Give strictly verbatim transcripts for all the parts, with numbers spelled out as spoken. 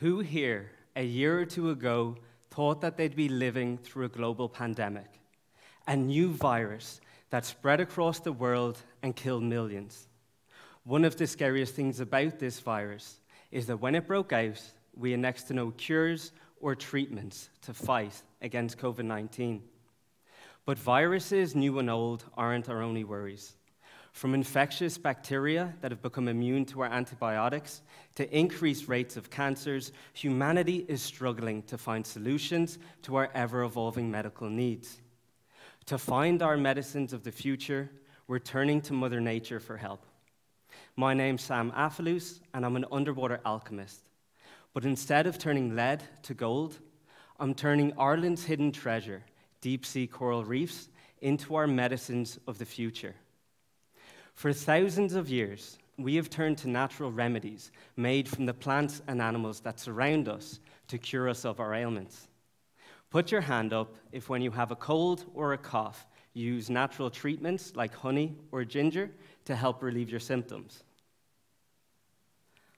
Who here, a year or two ago, thought that they'd be living through a global pandemic, a new virus that spread across the world and killed millions? One of the scariest things about this virus is that when it broke out, we had next to no cures or treatments to fight against COVID nineteen. But viruses, new and old, aren't our only worries. From infectious bacteria that have become immune to our antibiotics to increased rates of cancers, humanity is struggling to find solutions to our ever-evolving medical needs. To find our medicines of the future, we're turning to Mother Nature for help. My name's Sam Afoullouss, and I'm an underwater alchemist. But instead of turning lead to gold, I'm turning Ireland's hidden treasure, deep-sea coral reefs, into our medicines of the future. For thousands of years, we have turned to natural remedies made from the plants and animals that surround us to cure us of our ailments. Put your hand up if, when you have a cold or a cough, you use natural treatments like honey or ginger to help relieve your symptoms.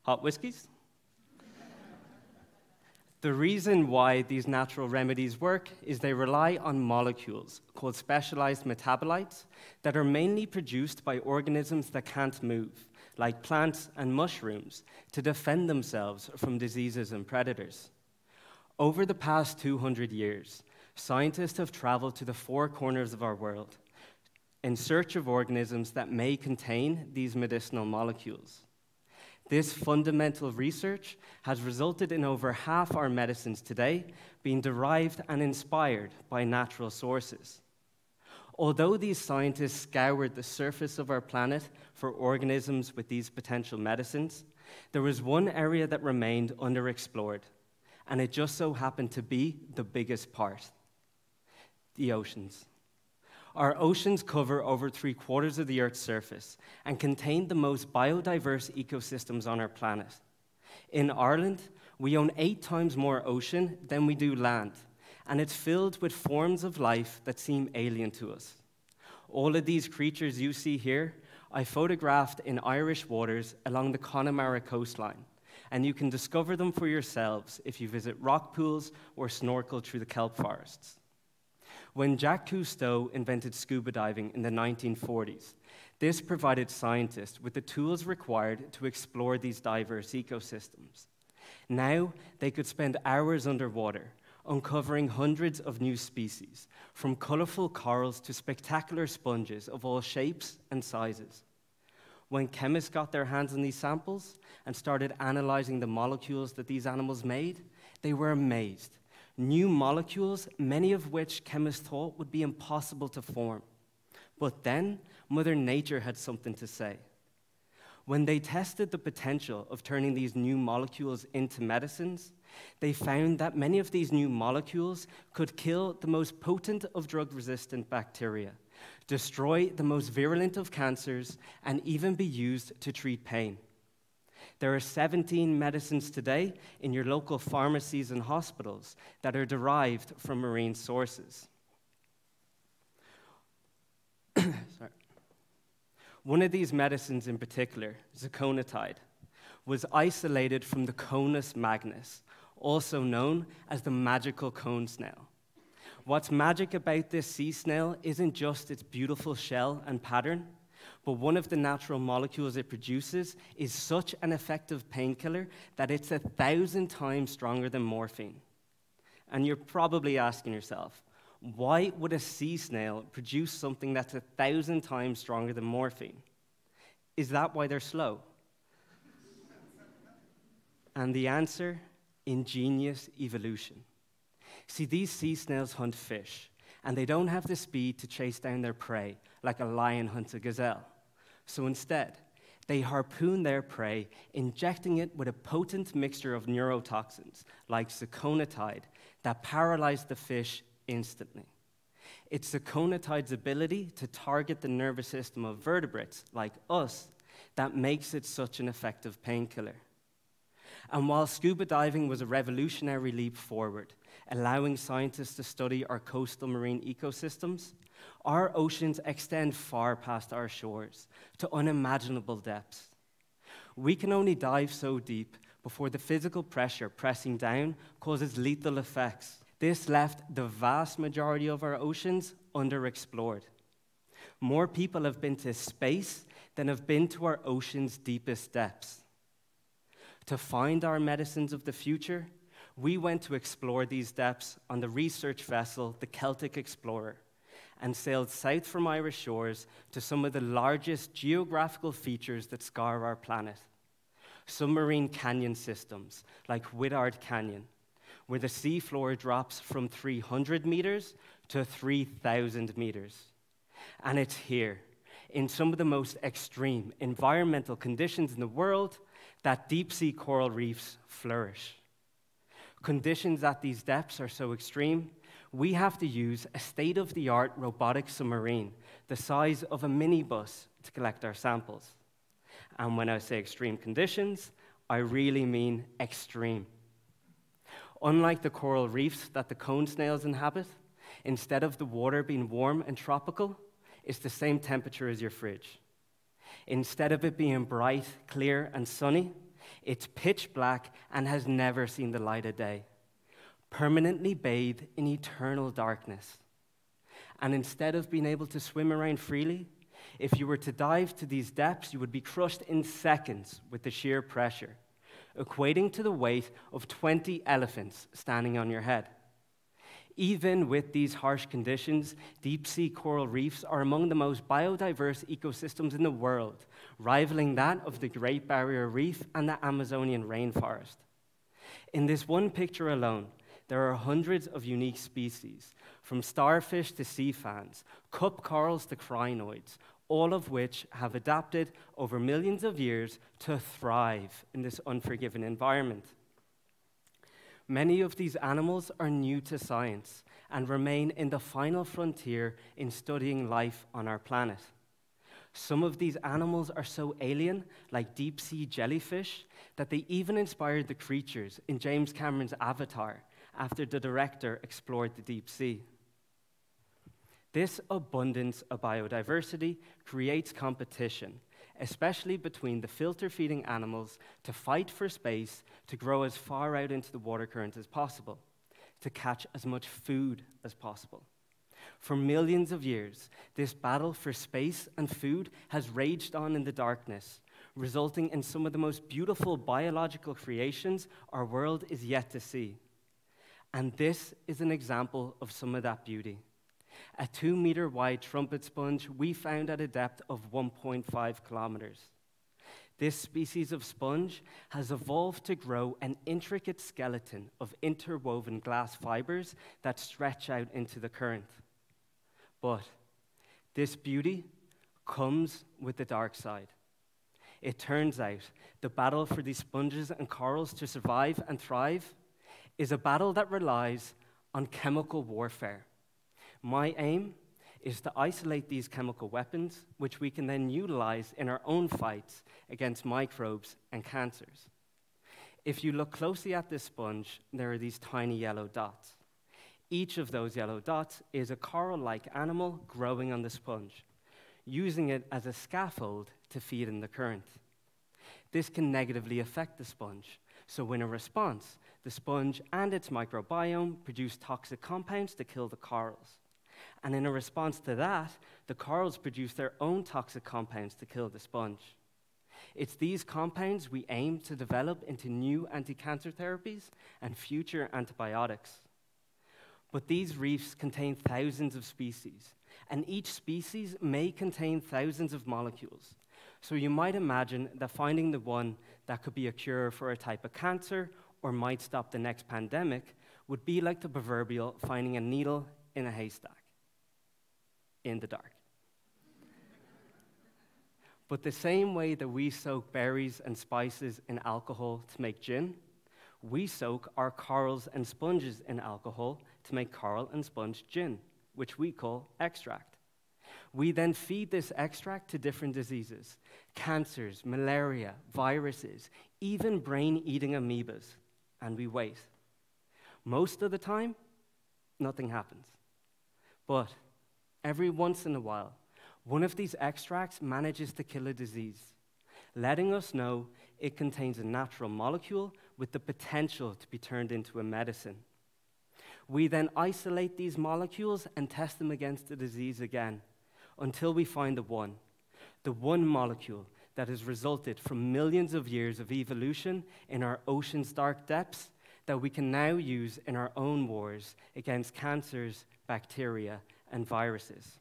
Hot whiskies? The reason why these natural remedies work is they rely on molecules called specialized metabolites that are mainly produced by organisms that can't move, like plants and mushrooms, to defend themselves from diseases and predators. Over the past two hundred years, scientists have traveled to the four corners of our world in search of organisms that may contain these medicinal molecules. This fundamental research has resulted in over half our medicines today being derived and inspired by natural sources. Although these scientists scoured the surface of our planet for organisms with these potential medicines, there was one area that remained underexplored, and it just so happened to be the biggest part: the oceans. Our oceans cover over three-quarters of the Earth's surface and contain the most biodiverse ecosystems on our planet. In Ireland, we own eight times more ocean than we do land, and it's filled with forms of life that seem alien to us. All of these creatures you see here, I photographed in Irish waters along the Connemara coastline, and you can discover them for yourselves if you visit rock pools or snorkel through the kelp forests. When Jacques Cousteau invented scuba diving in the nineteen forties, this provided scientists with the tools required to explore these diverse ecosystems. Now, they could spend hours underwater, uncovering hundreds of new species, from colorful corals to spectacular sponges of all shapes and sizes. When chemists got their hands on these samples and started analyzing the molecules that these animals made, they were amazed. New molecules, many of which chemists thought would be impossible to form. But then, Mother Nature had something to say. When they tested the potential of turning these new molecules into medicines, they found that many of these new molecules could kill the most potent of drug-resistant bacteria, destroy the most virulent of cancers, and even be used to treat pain. There are seventeen medicines today in your local pharmacies and hospitals that are derived from marine sources. Sorry. One of these medicines in particular, ziconotide, was isolated from the Conus magnus, also known as the magical cone snail. What's magic about this sea snail isn't just its beautiful shell and pattern, but one of the natural molecules it produces is such an effective painkiller that it's a thousand times stronger than morphine. And you're probably asking yourself, why would a sea snail produce something that's a thousand times stronger than morphine? Is that why they're slow? And the answer? Ingenious evolution. See, these sea snails hunt fish, and they don't have the speed to chase down their prey like a lion hunts a gazelle. So instead, they harpoon their prey, injecting it with a potent mixture of neurotoxins, like ziconotide, that paralyze the fish instantly. It's ziconotide's ability to target the nervous system of vertebrates, like us, that makes it such an effective painkiller. And while scuba diving was a revolutionary leap forward, allowing scientists to study our coastal marine ecosystems, our oceans extend far past our shores to unimaginable depths. We can only dive so deep before the physical pressure pressing down causes lethal effects. This left the vast majority of our oceans underexplored. More people have been to space than have been to our ocean's deepest depths. To find our medicines of the future, we went to explore these depths on the research vessel, the Celtic Explorer, and sailed south from Irish shores to some of the largest geographical features that scar our planet. Submarine canyon systems, like Whittard Canyon, where the seafloor drops from three hundred meters to three thousand meters. And it's here, in some of the most extreme environmental conditions in the world, that deep-sea coral reefs flourish. Conditions at these depths are so extreme, we have to use a state-of-the-art robotic submarine the size of a minibus to collect our samples. And when I say extreme conditions, I really mean extreme. Unlike the coral reefs that the cone snails inhabit, instead of the water being warm and tropical, it's the same temperature as your fridge. Instead of it being bright, clear, and sunny, it's pitch black and has never seen the light of day, permanently bathed in eternal darkness. And instead of being able to swim around freely, if you were to dive to these depths, you would be crushed in seconds with the sheer pressure, equating to the weight of twenty elephants standing on your head. Even with these harsh conditions, deep-sea coral reefs are among the most biodiverse ecosystems in the world, rivaling that of the Great Barrier Reef and the Amazonian rainforest. In this one picture alone, there are hundreds of unique species, from starfish to sea fans, cup corals to crinoids, all of which have adapted over millions of years to thrive in this unforgiving environment. Many of these animals are new to science and remain in the final frontier in studying life on our planet. Some of these animals are so alien, like deep-sea jellyfish, that they even inspired the creatures in James Cameron's Avatar after the director explored the deep sea. This abundance of biodiversity creates competition, especially between the filter-feeding animals, to fight for space, to grow as far out into the water currents as possible, to catch as much food as possible. For millions of years, this battle for space and food has raged on in the darkness, resulting in some of the most beautiful biological creations our world is yet to see. And this is an example of some of that beauty. A two-meter-wide trumpet sponge we found at a depth of one point five kilometers. This species of sponge has evolved to grow an intricate skeleton of interwoven glass fibers that stretch out into the current. But this beauty comes with the dark side. It turns out the battle for these sponges and corals to survive and thrive is a battle that relies on chemical warfare. My aim is to isolate these chemical weapons, which we can then utilize in our own fights against microbes and cancers. If you look closely at this sponge, there are these tiny yellow dots. Each of those yellow dots is a coral-like animal growing on the sponge, using it as a scaffold to feed in the current. This can negatively affect the sponge, so in a response, the sponge and its microbiome produce toxic compounds to kill the corals. And in a response to that, the corals produce their own toxic compounds to kill the sponge. It's these compounds we aim to develop into new anti-cancer therapies and future antibiotics. But these reefs contain thousands of species, and each species may contain thousands of molecules. So you might imagine that finding the one that could be a cure for a type of cancer or might stop the next pandemic would be like the proverbial finding a needle in a haystack, in the dark. But the same way that we soak berries and spices in alcohol to make gin, we soak our corals and sponges in alcohol to make coral and sponge gin, which we call extract. We then feed this extract to different diseases, cancers, malaria, viruses, even brain-eating amoebas, and we wait. Most of the time, nothing happens. But every once in a while, one of these extracts manages to kill a disease, letting us know it contains a natural molecule with the potential to be turned into a medicine. We then isolate these molecules and test them against the disease again until we find the one, the one molecule that has resulted from millions of years of evolution in our ocean's dark depths that we can now use in our own wars against cancers, bacteria, and viruses.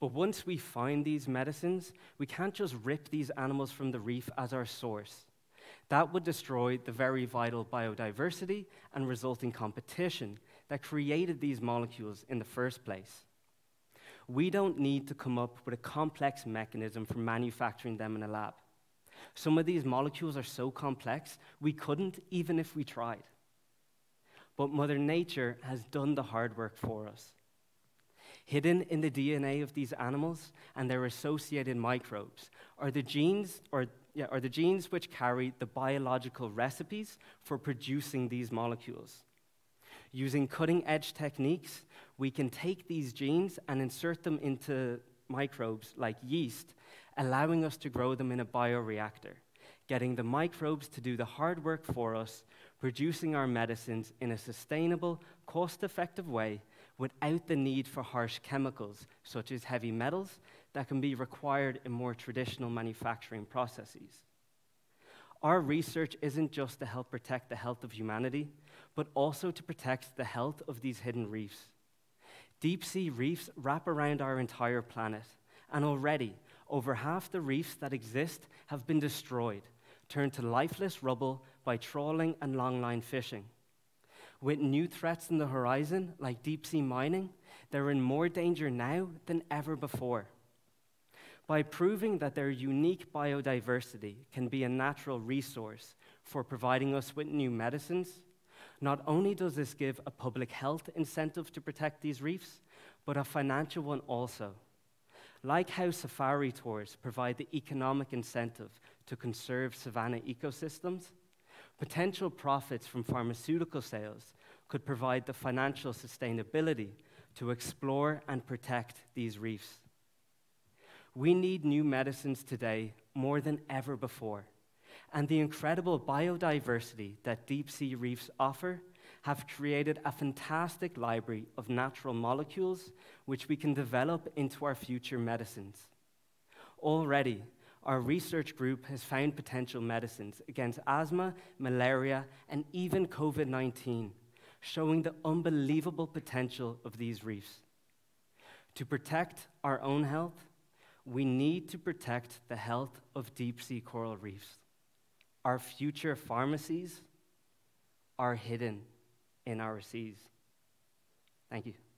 But once we find these medicines, we can't just rip these animals from the reef as our source. That would destroy the very vital biodiversity and resulting competition that created these molecules in the first place. We don't need to come up with a complex mechanism for manufacturing them in a lab. Some of these molecules are so complex, we couldn't even if we tried. But Mother Nature has done the hard work for us. Hidden in the D N A of these animals and their associated microbes are the genes, or, yeah, are the genes which carry the biological recipes for producing these molecules. Using cutting-edge techniques, we can take these genes and insert them into microbes like yeast, allowing us to grow them in a bioreactor, getting the microbes to do the hard work for us, producing our medicines in a sustainable, cost-effective way without the need for harsh chemicals, such as heavy metals, that can be required in more traditional manufacturing processes. Our research isn't just to help protect the health of humanity, but also to protect the health of these hidden reefs. Deep-sea reefs wrap around our entire planet, and already, over half the reefs that exist have been destroyed, turned to lifeless rubble by trawling and longline fishing. With new threats on the horizon, like deep-sea mining, they're in more danger now than ever before. By proving that their unique biodiversity can be a natural resource for providing us with new medicines, not only does this give a public health incentive to protect these reefs, but a financial one also. Like how safari tours provide the economic incentive to conserve savanna ecosystems, potential profits from pharmaceutical sales could provide the financial sustainability to explore and protect these reefs. We need new medicines today more than ever before, and the incredible biodiversity that deep-sea reefs offer have created a fantastic library of natural molecules which we can develop into our future medicines. Already, our research group has found potential medicines against asthma, malaria, and even COVID nineteen, showing the unbelievable potential of these reefs. To protect our own health, we need to protect the health of deep-sea coral reefs. Our future pharmacies are hidden in our seas. Thank you.